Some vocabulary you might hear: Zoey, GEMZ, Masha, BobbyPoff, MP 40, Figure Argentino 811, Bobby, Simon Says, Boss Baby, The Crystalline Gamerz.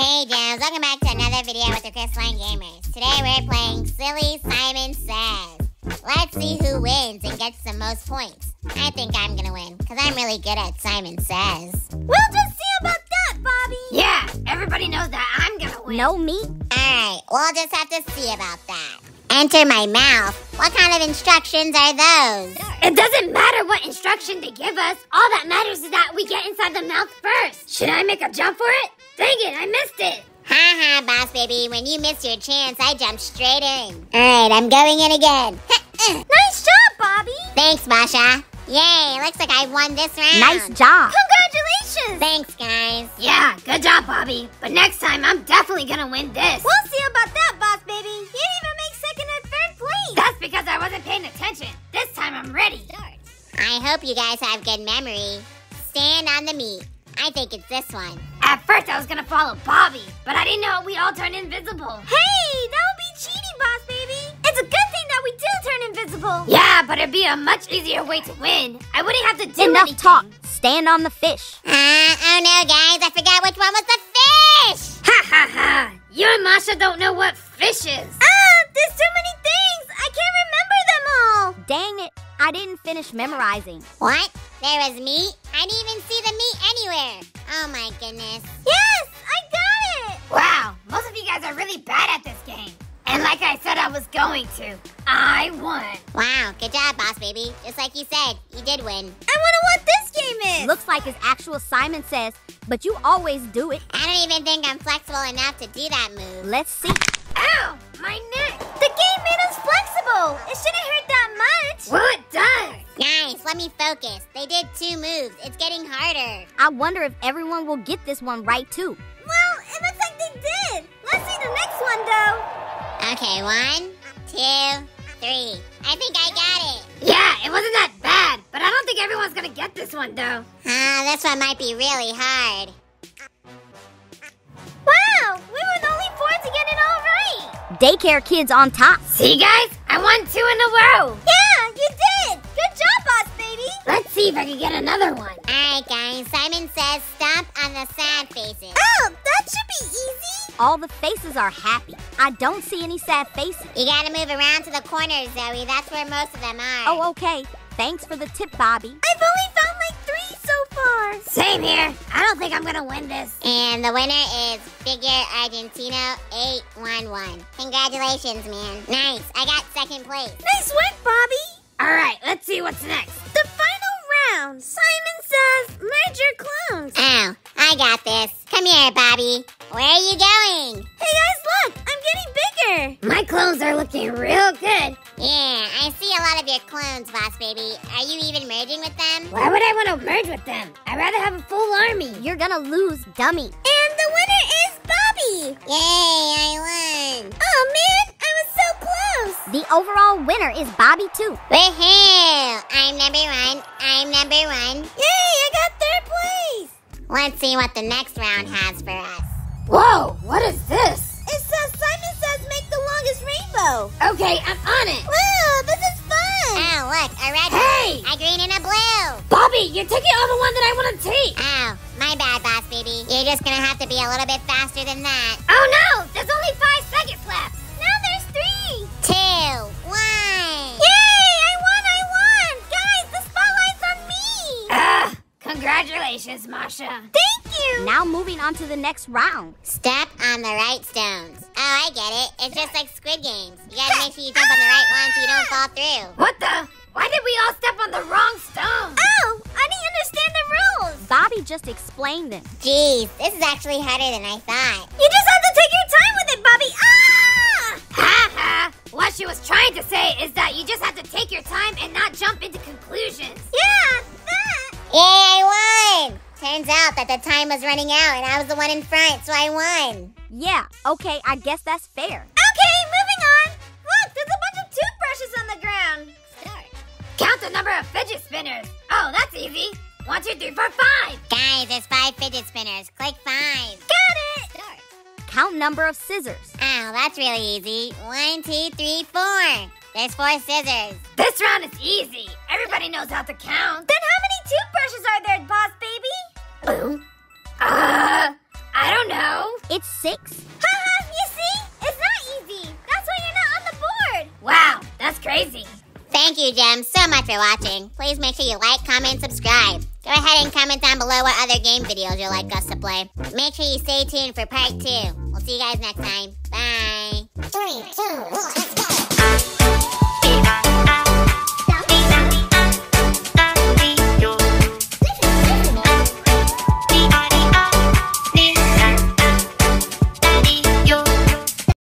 Hey Jams, welcome back to another video with The Crystalline Gamerz. Today we're playing Silly Simon Says. Let's see who wins and gets the most points. I think I'm gonna win, because I'm really good at Simon Says. We'll just see about that, Bobby! Yeah, everybody knows that I'm gonna win. No, me? Alright, we'll just have to see about that. Enter my mouth. What kind of instructions are those? It doesn't matter what instruction they give us. All that matters is that we get inside the mouth first. Should I make a jump for it? Dang it, I missed it. Ha ha, Boss Baby. When you missed your chance, I jumped straight in. All right, I'm going in again. Nice job, Bobby. Thanks, Masha. Yay, looks like I won this round. Nice job. Congratulations. Thanks, guys. Yeah, good job, Bobby. But next time, I'm definitely going to win this. We'll see about that, Boss Baby. You didn't even make second or third place. That's because I wasn't paying attention. This time, I'm ready. I hope you guys have good memory. Stand on the meat. I think it's this one. At first, I was gonna follow Bobby, but I didn't know we all turned invisible. Hey, that would be cheating, Boss Baby. It's a good thing that we do turn invisible. Yeah, but it'd be a much easier way to win. I wouldn't have to do anything. Enough talk. Stand on the fish. Oh no, guys, I forgot which one was the fish. Ha ha ha. You and Masha don't know what fish is. There's too many things. I can't remember them all. Dang it. I didn't finish memorizing. What? There was meat? I didn't even see the meat anywhere. Oh my goodness. Yes, I got it! Wow, most of you guys are really bad at this game. And like I said I was going to, I won. Wow, good job, Boss Baby. Just like you said, you did win. I wonder what this game is. Looks like it's actual Simon Says, but you always do it. I don't even think I'm flexible enough to do that move. Let's see. Ow, my neck. The game made us flexible. It shouldn't hurt that much. Well, it does. Nice, let me focus. They did two moves. It's getting harder. I wonder if everyone will get this one right, too. Well, it looks like they did. Let's see the next one, though. Okay, 1, 2, 3. I think I got it. Yeah, it wasn't that bad, but I don't think everyone's gonna get this one, though. This one might be really hard. Wow, we were the only 4 to get it all right. Daycare kids on top. See, guys? I won 2 in a row. Yeah, you did. Good job, Boss Baby. Let's see if I can get another one. All right, guys. Simon Says stomp on the sad faces. Oh, that should be easy. All the faces are happy. I don't see any sad faces. You gotta move around to the corners, Zoey. That's where most of them are. Oh, okay. Thanks for the tip, Bobby. I've only found like 3 so far. Same here. I don't think I'm gonna win this. And the winner is Figure Argentino 811. Congratulations, man. Nice. I got second place. Nice work, Bobby. All right, let's see what's next. The final round. Simon Says, merge your clones. Oh, I got this. Come here, Bobby. Where are you going? Hey, guys, look. I'm getting bigger. My clones are looking real good. Yeah, I see a lot of your clones, Boss Baby. Are you even merging with them? Why would I want to merge with them? I'd rather have a full army. You're gonna lose, dummy. And the winner is Bobby. Yay, I won. Oh, man. The overall winner is Bobby, too. Woohoo! I'm number 1. I'm number 1. Yay, I got third place! Let's see what the next round has for us. Whoa, what is this? It says Simon Says make the longest rainbow. Okay, I'm on it. Wow, this is fun! Oh, look, a red, hey! A green, and a blue. Bobby, you're taking all the one that I want to take. Oh, my bad, Boss Baby. You're just going to have to be a little bit faster than that. Oh, no! There's only 5 seconds left. 3, 2, 1. Yay! I won! I won! Guys, the spotlight's on me! Congratulations, Masha. Thank you! Now moving on to the next round. Step on the right stones. Oh, I get it. It's just like Squid Games. You gotta make sure you jump on the right one so you don't fall through. What the? Why did we all step on the wrong stone? Oh! I didn't understand the rules! Bobby just explained them. Jeez, this is actually harder than I thought. You just have to take your time with it, Bobby! Ah! Ha ha! What she was trying to say is that you just have to take your time and not jump into conclusions. Yeah, that! Yay, I won! Turns out that the time was running out and I was the one in front, so I won. Yeah, okay, I guess that's fair. Okay, moving on! Look, there's a bunch of toothbrushes on the ground. Count the number of fidget spinners. Oh, that's easy. 1, 2, 3, 4, 5. Guys, there's 5 fidget spinners. Click 5. Got it! Count number of scissors. Oh, that's really easy. 1, 2, 3, 4. There's 4 scissors. This round is easy. Everybody knows how to count. Then how many toothbrushes are there, Boss Baby? I don't know. It's 6. Haha, you see? It's not easy. That's why you're not on the board. Wow, that's crazy. Thank you, Gems, so much for watching. Please make sure you like, comment, subscribe. Go ahead and comment down below what other game videos you'd like us to play. Make sure you stay tuned for part 2. We'll see you guys next time. Bye. 3, 2, 1, let's go.